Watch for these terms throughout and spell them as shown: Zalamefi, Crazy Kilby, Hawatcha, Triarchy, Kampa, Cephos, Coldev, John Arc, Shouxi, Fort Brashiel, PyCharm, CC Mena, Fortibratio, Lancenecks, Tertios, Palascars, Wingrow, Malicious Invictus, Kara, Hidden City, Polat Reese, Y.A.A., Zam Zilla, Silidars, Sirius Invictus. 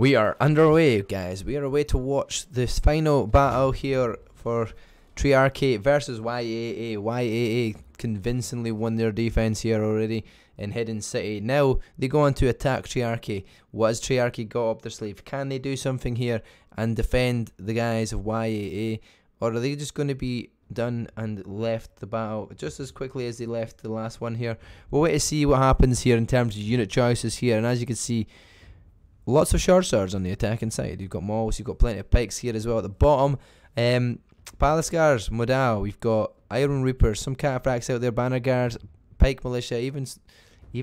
We are underway, guys. We are away to watch this final battle here for Triarchy versus Y.A.A. Y.A.A. convincingly won their defense here already in Hidden City. Now they go on to attack Triarchy. What has Triarchy got up their sleeve? Can they do something here and defend the guys of Y.A.A., or are they just going to be done and left the battle just as quickly as they left the last one here? We'll wait to see what happens here in terms of unit choices here, and as you can see, lots of short swords on the attacking side. You've got mauls, you've got plenty of pikes here as well at the bottom. Palascars, Modal, we've got Iron Reapers, some cataphracts out there, Banner Guards, Pike Militia, even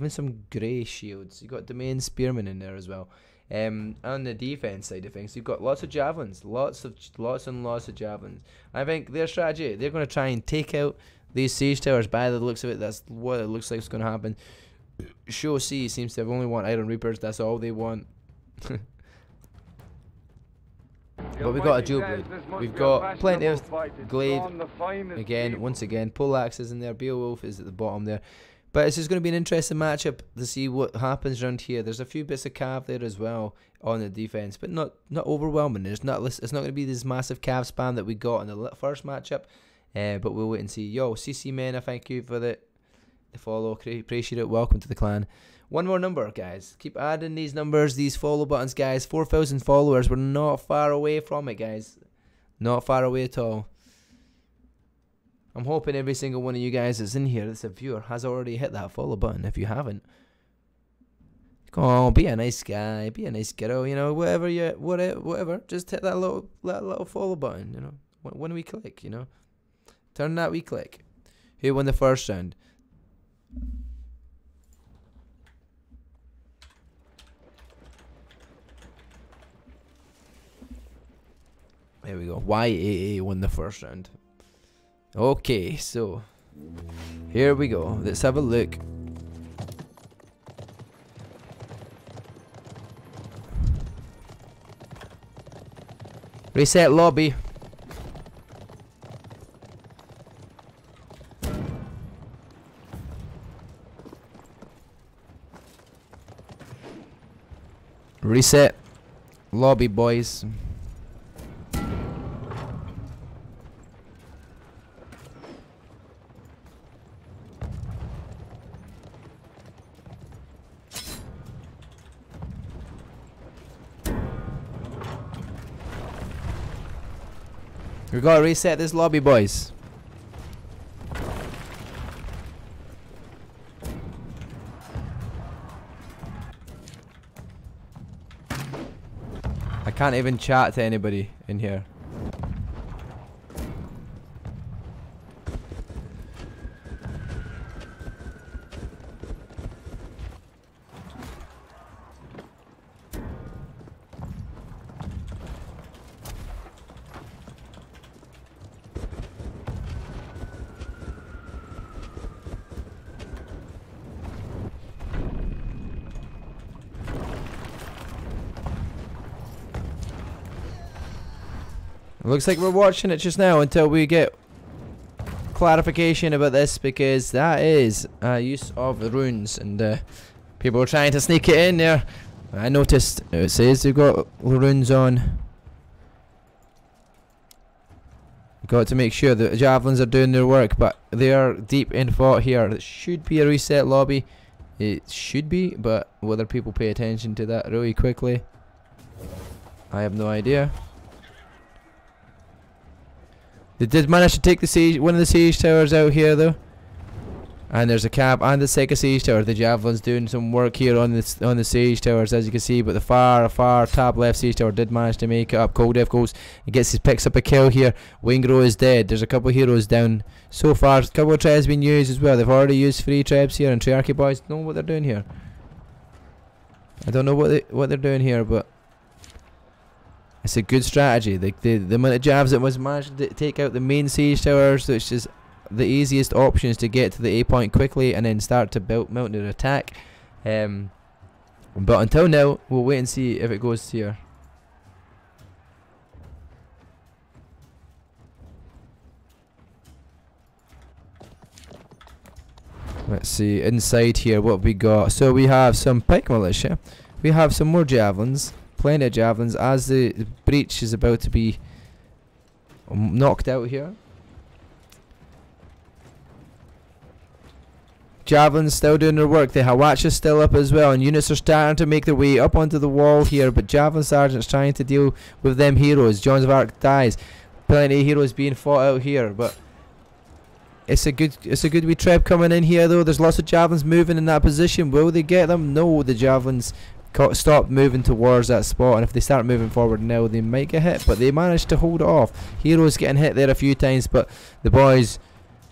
some grey shields. You've got Domain Spearmen in there as well. On the defense side of things, you've got lots of javelins, lots and lots of javelins. I think their strategy, they're going to try and take out these siege towers. By the looks of it, that's what it looks like is going to happen. Shouxi seems to have only want Iron Reapers. That's all they want. But we've got a dual blade, we've got plenty of glaive, again, once again, poleaxe is in there, Beowulf is at the bottom there. But it's just going to be an interesting matchup to see what happens around here. There's a few bits of cav there as well on the defense, but not overwhelming. It's not going to be this massive cav spam that we got in the first matchup, but we'll wait and see. Yo, CC Mena, thank you for the follow, appreciate it, welcome to the clan. One more number, guys. Keep adding these numbers, these follow buttons, guys. 4,000 followers. We're not far away from it, guys. Not far away at all. I'm hoping every single one of you guys that's in here, that's a viewer, has already hit that follow button. If you haven't, come on, be a nice guy, be a nice girl. You know, whatever you, whatever. Just hit that little follow button. You know, when we click, you know, turn that we click. Who won the first round? There we go. Y.A.A. won the first round. Okay, so here we go. Let's have a look. Reset lobby. Reset lobby, boys. We gotta reset this lobby, boys. I can't even chat to anybody in here. Looks like we're watching it just now until we get clarification about this, because that is use of the runes, and people are trying to sneak it in there. I noticed it says they've got runes on. Got to make sure the javelins are doing their work, but they are deep in thought here. It should be a reset lobby. It should be, but whether people pay attention to that really quickly, I have no idea. They did manage to take the siege, one of the siege towers out here though, and there's a cap and the second siege tower. The javelin's doing some work here on the siege towers, as you can see, but the far top left siege tower did manage to make it up. Coldev goes and picks up a kill here. Wingrow is dead. There's a couple of heroes down so far. A couple of trebs been used as well. They've already used 3 trebs here, and Triarchy boys know what they're doing here. I don't know what they're doing here, but it's a good strategy. The amount of jabs that was managed to take out the main siege towers, which is the easiest options to get to the A point quickly and then start to mount their attack. But until now, we'll wait and see if it goes here. Let's see inside here what we got. So we have some pike militia, we have some more javelins, plenty of javelins as the breach is about to be knocked out here. Javelins still doing their work. The Hawatcha's still up as well, and units are starting to make their way up onto the wall here, but Javelin Sergeant's trying to deal with them heroes. John Arc dies. Plenty of heroes being fought out here, but it's a good wee treb coming in here though. There's lots of javelins moving in that position. Will they get them? No, the javelins stop moving towards that spot, and if they start moving forward now they might get hit, but they managed to hold it off. Heroes getting hit there a few times, but the boys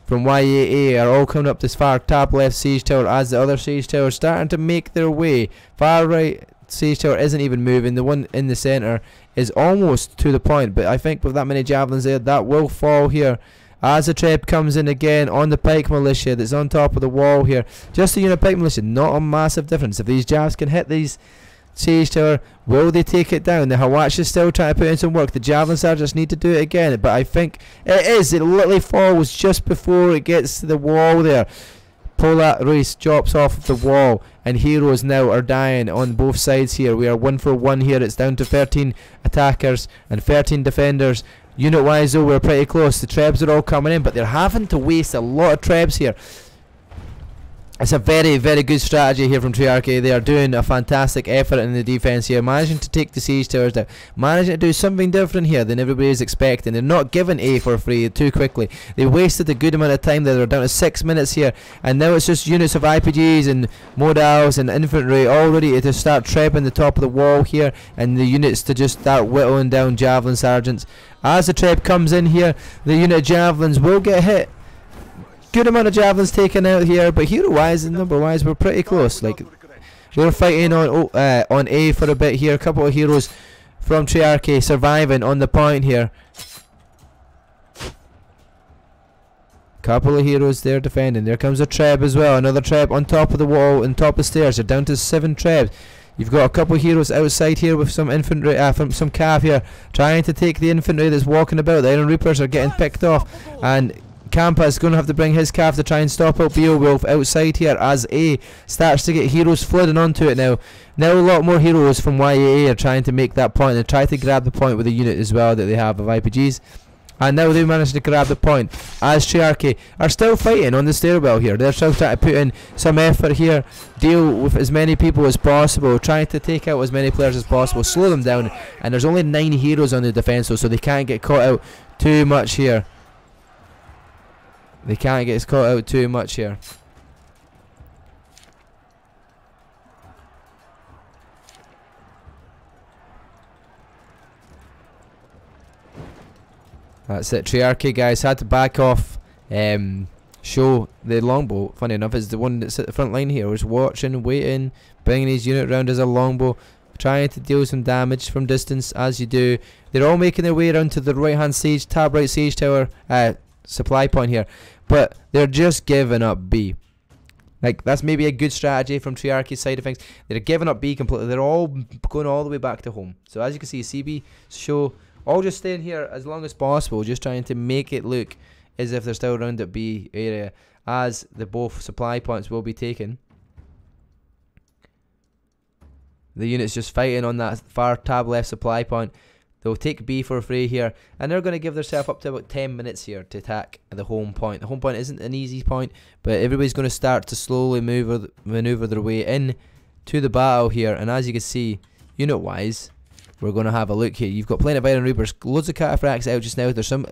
from Y.A.A. are all coming up this far top left siege tower as the other siege tower is starting to make their way. Far right siege tower isn't even moving. The one in the centre is almost to the point, but I think with that many javelins there, that will fall here. As the treb comes in again on the pike militia that's on top of the wall here. Just a unit pike militia, not a massive difference. If these javs can hit these siege tower, will they take it down? The Hawatch is still trying to put in some work. The javelin sergeants need to do it again, but I think it is. It literally falls just before it gets to the wall there. Polat Reese drops off of the wall, and heroes now are dying on both sides here. We are 1 for 1 here. It's down to 13 attackers and 13 defenders. Unit wise though, we're pretty close. The trebs are all coming in, but they're having to waste a lot of trebs here. It's a very, very good strategy here from Triarchy. They are doing a fantastic effort in the defence here, managing to take the siege towers down, managing to do something different here than everybody is expecting. They're not giving A for free too quickly. They wasted a good amount of time there. They're down to 6 minutes here, and now it's just units of IPGs and modals and infantry all ready to start trebbing the top of the wall here, and the units to just start whittling down javelin sergeants. As the treb comes in here, the unit of javelins will get hit. Good amount of javelins taken out here, but hero wise and number wise we're pretty close. Like, we're fighting on A for a bit here. A couple of heroes from Triarchy surviving on the point here. Couple of heroes there defending. There comes a treb as well. Another treb on top of the wall and top of the stairs. They're down to 7 trebs. You've got a couple of heroes outside here with some infantry, from some cav here, trying to take the infantry that's walking about. The Iron Reapers are getting picked off, and Kampa is going to have to bring his calf to try and stop out Beowulf outside here as A starts to get heroes flooding onto it now. Now a lot more heroes from YAA are trying to make that point and try to grab the point with the unit as well that they have of IPGs. And now they managed to grab the point as Triarchy are still fighting on the stairwell here. They're still trying to put in some effort here, deal with as many people as possible, trying to take out as many players as possible, slow them down. And there's only 9 heroes on the defence though, so they can't get caught out too much here. They can't get caught out too much here. That's it. Triarchy guys had to back off. Show the longbow. Funny enough, is the one that's at the front line here. Was watching, waiting, bringing his unit round as a longbow, trying to deal some damage from distance as you do. They're all making their way around to the right hand siege, tab right siege tower. Supply point here, but they're just giving up B. Like, that's maybe a good strategy from Triarchy's side of things. They're giving up B completely. They're all going all the way back to home. So as you can see, CB show all just staying here as long as possible, just trying to make it look as if they're still around at B area, as the both supply points will be taken. The unit's just fighting on that far tab left supply point. They'll take B for free here, and they're going to give themselves up to about 10 minutes here to attack the home point. The home point isn't an easy point, but everybody's going to start to slowly manoeuvre their way in to the battle here. And as you can see, unit-wise, we're going to have a look here. You've got plenty of Iron Reapers, loads of cataphracts out just now. There's some...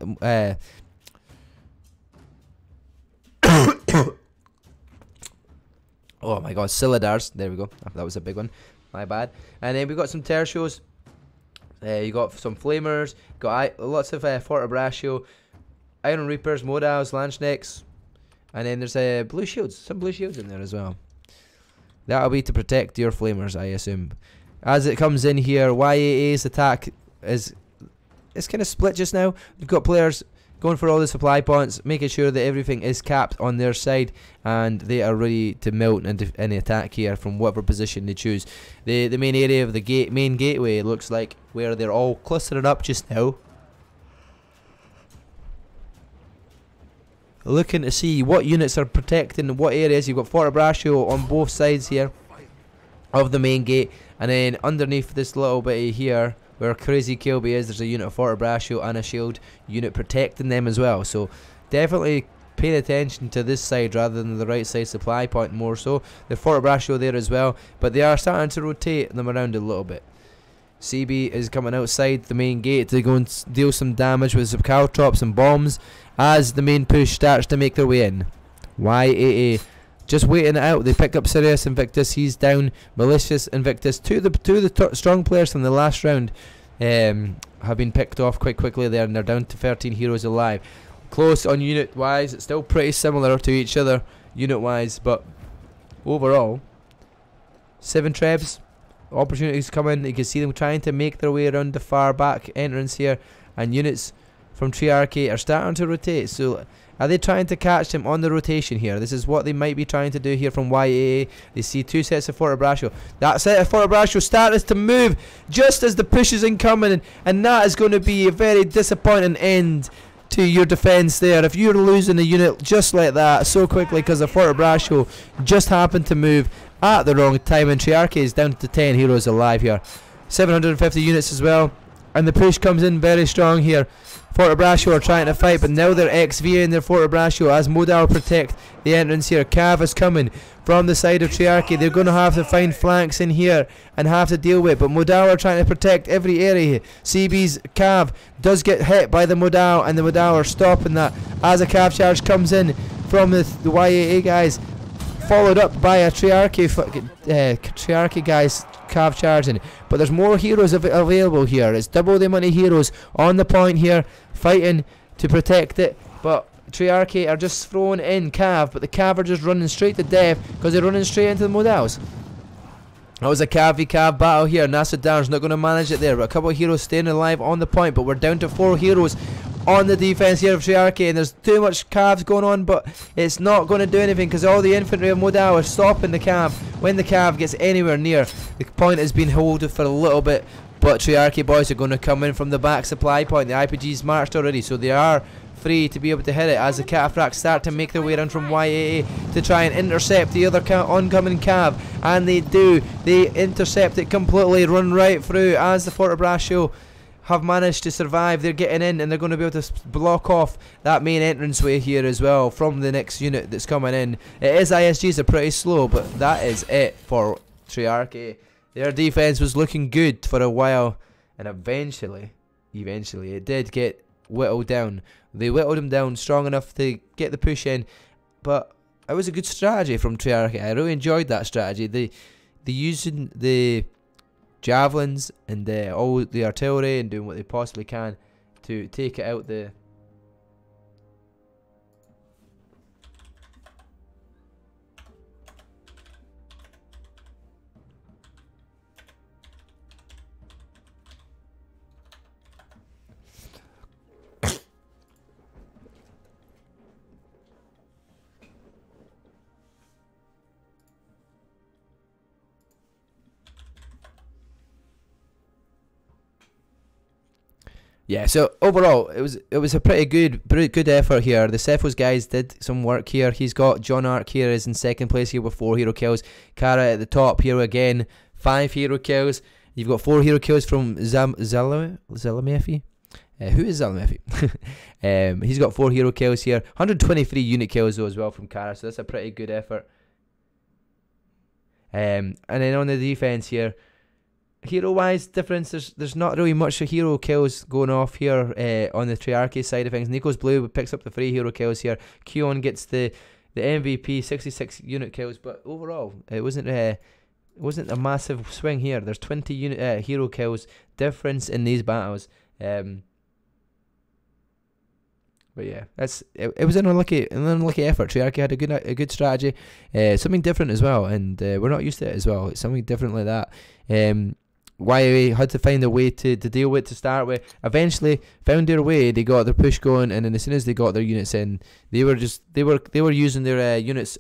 oh my god, Silidars. There we go. That was a big one. My bad. And then we've got some Tertios. You got some Flamers, got lots of Fortibratio, Iron Reapers, Modals, Lancenecks, and then there's Blue Shields, some Blue Shields in there as well. That'll be to protect your Flamers, I assume. As it comes in here, YAA's attack is kind of split just now. You've got players going for all the supply points, making sure that everything is capped on their side, and they are ready to melt into any attack here from whatever position they choose. The main area of the main gateway looks like where they're all clustering up just now, looking to see what units are protecting what areas. You've got Fortibratio on both sides here. of the main gate, and then underneath this little bit here where Crazy Kilby is, there's a unit of Fort Brashiel and a shield unit protecting them as well. So definitely pay attention to this side rather than the right side supply point more so. The Fort Brashiel there as well, but they are starting to rotate them around a little bit. CB is coming outside the main gate to go and deal some damage with some caltrops and bombs as the main push starts to make their way in. Y.A.A. just waiting it out. They pick up Sirius Invictus. He's down. Malicious Invictus, two of the strong players from the last round have been picked off quite quickly there, and they're down to 13 heroes alive. Close on unit wise, it's still pretty similar to each other unit wise, but overall 7 trebs. Opportunities coming. You can see them trying to make their way around the far back entrance here, and units from Triarchy are starting to rotate. So are they trying to catch them on the rotation here? This is what they might be trying to do here from Y.A.A. They see two sets of Fort Brashiel. That set of Fort Brashiel starts to move just as the push is incoming, and that is going to be a very disappointing end to your defence there. If you're losing a unit just like that so quickly because the Fort Brashiel just happened to move at the wrong time, and Triarchy is down to 10 heroes alive here. 750 units as well, and the push comes in very strong here. Fort Brashiel are trying to fight, but now they're XVing their Fort Brashiel as Modal protect the entrance here. Cav is coming from the side of Triarchy. They're going to have to find flanks in here and have to deal with, but Modal are trying to protect every area here. CB's Cav does get hit by the Modal, and the Modal are stopping that as a Cav charge comes in from the Y.A.A. guys, followed up by a Triarchy guys Cav charging. But there's more heroes available here. It's double the amount of heroes on the point here fighting to protect it, but Triarchy are just throwing in Cav, but the Cav are just running straight to death because they're running straight into the Modals. That was a Cav v Cav battle here. Nasser Darn's not going to manage it there, but a couple of heroes staying alive on the point, but we're down to 4 heroes on the defense here of Triarchy, and there's too much Cavs going on, but it's not going to do anything because all the infantry of Modal are stopping the Cav. When the Cav gets anywhere near, the point has been held for a little bit, but Triarchy boys are going to come in from the back supply point. The IPG's marched already, so they are free to be able to hit it as the Cataphracts start to make their way around from Y.A.A. to try and intercept the other oncoming Cav, and they do. They intercept it completely, run right through as the Fort Brashiel have managed to survive. They're getting in, and they're going to be able to block off that main entranceway here as well from the next unit that's coming in. It is ISGs are pretty slow, but that is it for Triarchy. Their defense was looking good for a while, and eventually it did get whittled down. They whittled them down strong enough to get the push in, but it was a good strategy from Triarchy. I really enjoyed that strategy. They using the javelins and all the artillery and doing what they possibly can to take it out the yeah, so overall, it was a pretty good effort here. The Cephos guys did some work here. He's got John Arc here is in second place here with 4 hero kills. Kara at the top here again, 5 hero kills. You've got 4 hero kills from Zam Zilla, who is Zalamefi? He's got 4 hero kills here. 123 unit kills though as well from Kara, so that's a pretty good effort. And then on the defense here, hero-wise difference, there's not really much hero kills going off here on the Triarchy side of things. Nico's Blue picks up the 3 hero kills here. Keon gets the MVP, 66 unit kills, but overall it wasn't a massive swing here. There's 20 unit hero kills difference in these battles. But yeah, it was an unlucky effort. Triarchy had a good strategy, something different as well, and we're not used to it as well. It's something different like that. Y.A.A. had to find a way to deal with to start with. Eventually found their way. They got their push going, and then as soon as they got their units in, they were using their units.